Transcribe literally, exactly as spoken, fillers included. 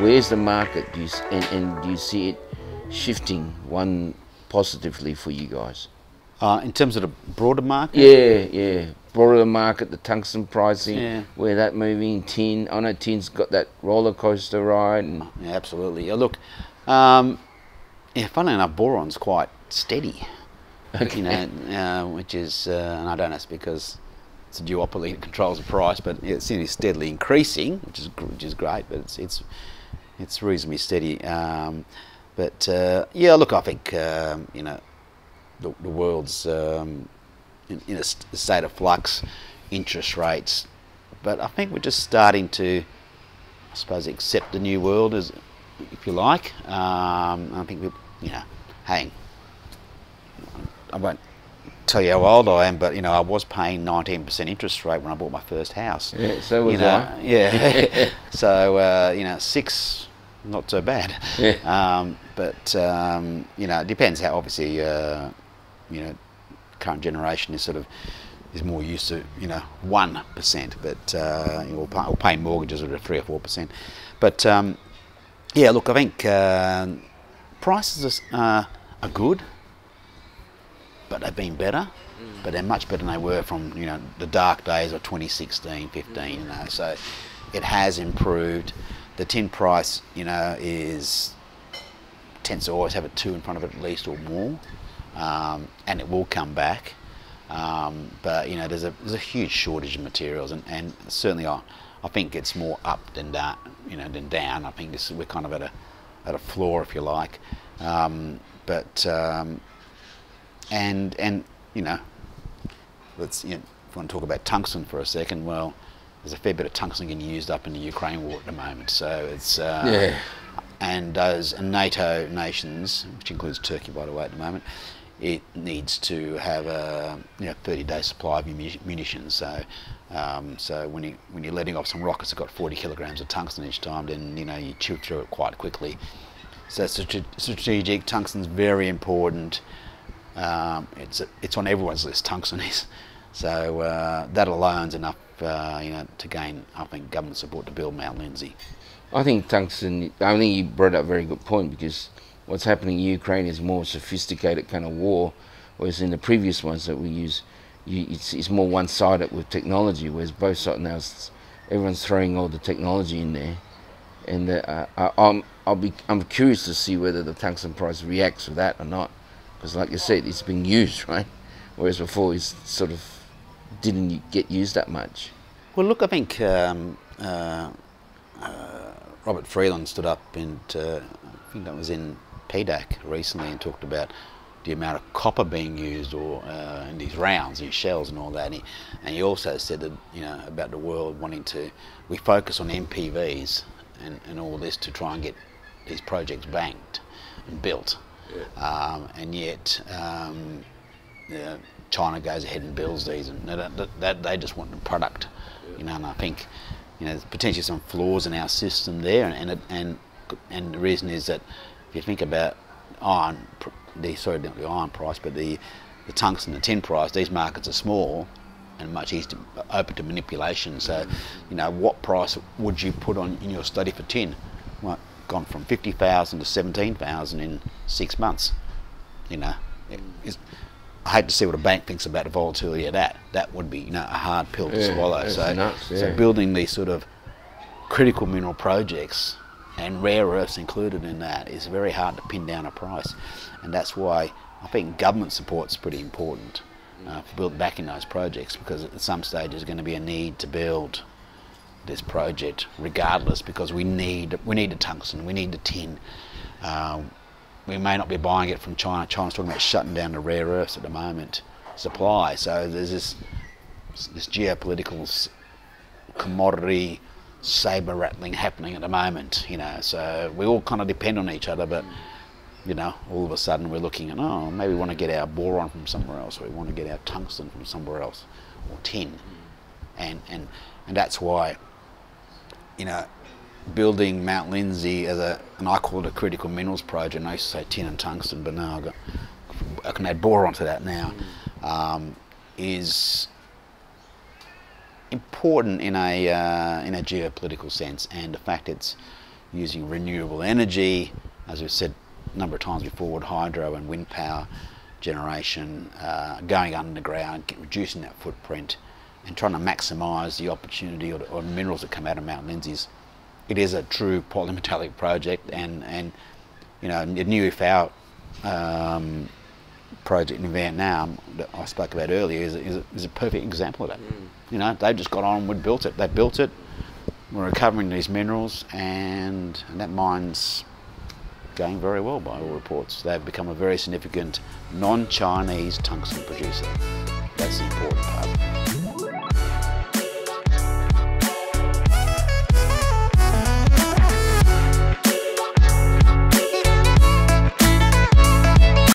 where's the market? Do you, and, and do you see it shifting one positively for you guys? Uh, in terms of the broader market? Yeah, yeah. Broader market, the tungsten pricing, yeah. where that moving, tin. I know tin's got that roller coaster ride. And yeah, absolutely. Yeah, look, um, yeah, funnily enough, boron's quite steady, okay. you know, uh, which is, uh, and I don't know, it's because it's a duopoly that controls the price, but it's steadily increasing, which is which is great, but it's it's it's reasonably steady. Um, but uh, yeah, look, I think um, you know. The, the world's um, in, in a st state of flux, interest rates, but I think we're just starting to, I suppose, accept the new world, as if you like. Um, I think we, you know, hang. I won't tell you how old I am, but you know, I was paying nineteen percent interest rate when I bought my first house. Yeah, so was you know, I. Yeah. So uh, you know, six. Not so bad, yeah. um, but um, you know, it depends how. Obviously, uh, you know, current generation is sort of is more used to you know one percent, but uh, you know, we'll, pay, we'll pay mortgages at three or four percent. But um, yeah, look, I think uh, prices are, are good, but they've been better. Mm. But they're much better than they were from you know the dark days of twenty sixteen, fifteen. Mm. You know, so it has improved. The tin price, you know, is tends to always have a two in front of it at least or more, um, and it will come back. Um, but you know, there's a there's a huge shortage of materials, and, and certainly I I think it's more up than down, you know, than down. I think this we're kind of at a at a floor, if you like. Um, but um, and and you know, let's you know, if we want to talk about tungsten for a second, well. There's a fair bit of tungsten getting used up in the Ukraine war at the moment, so it's uh, yeah. And those NATO nations, which includes Turkey, by the way, at the moment, it needs to have a you know thirty-day supply of munitions. So, um, so when you when you're letting off some rockets that got forty kilograms of tungsten each time, then you know you chew through it quite quickly. So it's strategic. Tungsten's very important. Um, it's it's on everyone's list. Tungsten is. So uh, that alone's enough. Uh, you know, to gain, I think, government support to build Mount Lindsay. I think tungsten, I think you brought up a very good point, because what's happening in Ukraine is more sophisticated kind of war, whereas in the previous ones that we use, you, it's, it's more one-sided with technology, whereas both sides now, everyone's throwing all the technology in there. And uh, I, I'm, I'll be, I'm curious to see whether the tungsten price reacts to that or not, because like you said, it's being used, right? Whereas before it's sort of didn't get used that much. Well, look, I think um, uh, uh, Robert Freeland stood up and uh, I think that was in P D A C recently and talked about the amount of copper being used, or uh, in these rounds, these shells and all that. And he, and he also said that you know about the world wanting to we focus on M P Vs and, and all this to try and get these projects banked and built, yeah. um, and yet. Um, uh, China goes ahead and builds these, and they, they, they just want the product, you know. And I think, you know, there's potentially some flaws in our system there, and and and, and the reason is that if you think about iron, the sorry not the iron price, but the the tungsten, the tin price, these markets are small and much easier to, open to manipulation. So, you know, what price would you put on in your study for tin? Well, gone from fifty thousand to seventeen thousand in six months, you know. It, it's, I hate to see what a bank thinks about the volatility of that. That would be, you know, a hard pill to yeah, swallow. So, nuts, yeah. so building these sort of critical mineral projects, and rare earths included in that, is very hard to pin down a price. And that's why I think government support's pretty important uh, for building back in those projects, because at some stage there's going to be a need to build this project regardless, because we need we need the tungsten, we need the tin. Uh, We may not be buying it from China. China's talking about shutting down the rare earths at the moment supply. So there's this this geopolitical commodity saber rattling happening at the moment, you know. So we all kind of depend on each other, but you know, all of a sudden we're looking at, oh, maybe we want to get our boron from somewhere else, or we want to get our tungsten from somewhere else, or tin, and and and that's why, you know. Building Mount Lindsay as a, and I call it a critical minerals project. And I used to say tin and tungsten, but now I've got, I can add boron to that now. Um, is important in a uh, in a geopolitical sense, and the fact it's using renewable energy, as we've said a number of times before, with hydro and wind power generation, uh, going underground, reducing that footprint, and trying to maximise the opportunity or, or minerals that come out of Mount Lindsay's. It is a true polymetallic project, and, and you know, the Nui Phao um, project in Vietnam that I spoke about earlier is, is, a, is a perfect example of that. Mm. You know, they just got on and built it. They built it, we're recovering these minerals, and, and that mine's going very well by all reports. They've become a very significant non-Chinese tungsten producer. That's the important part.